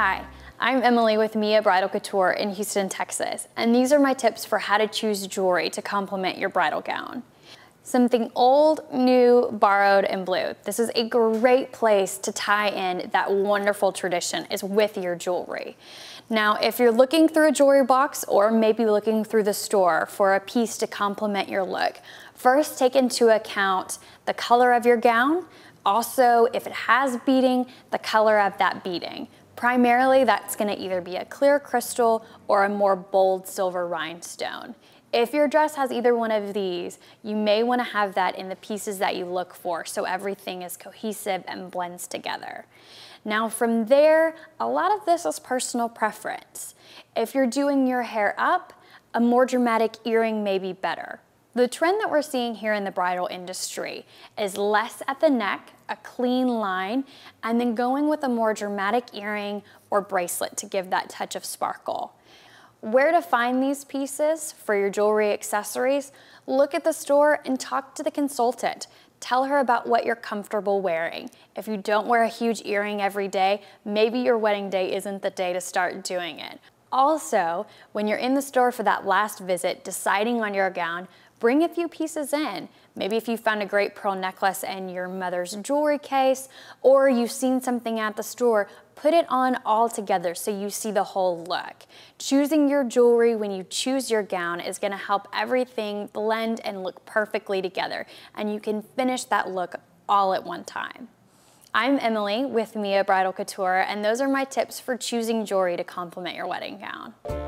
Hi, I'm Emily with Mia Bridal Couture in Houston, Texas, and these are my tips for how to choose jewelry to complement your bridal gown. Something old, new, borrowed, and blue. This is a great place to tie in that wonderful tradition is with your jewelry. Now, if you're looking through a jewelry box or maybe looking through the store for a piece to complement your look, first take into account the color of your gown. Also, if it has beading, the color of that beading. Primarily, that's gonna either be a clear crystal or a more bold silver rhinestone. If your dress has either one of these, you may want to have that in the pieces that you look for so everything is cohesive and blends together. Now from there, a lot of this is personal preference. If you're doing your hair up, a more dramatic earring may be better. The trend that we're seeing here in the bridal industry is less at the neck, a clean line, and then going with a more dramatic earring or bracelet to give that touch of sparkle. Where to find these pieces for your jewelry accessories? Look at the store and talk to the consultant. Tell her about what you're comfortable wearing. If you don't wear a huge earring every day, maybe your wedding day isn't the day to start doing it. Also, when you're in the store for that last visit, deciding on your gown, bring a few pieces in. Maybe if you found a great pearl necklace in your mother's jewelry case, or you've seen something at the store, put it on all together so you see the whole look. Choosing your jewelry when you choose your gown is gonna help everything blend and look perfectly together, and you can finish that look all at one time. I'm Emily with Mia Bridal Couture, and those are my tips for choosing jewelry to complement your wedding gown.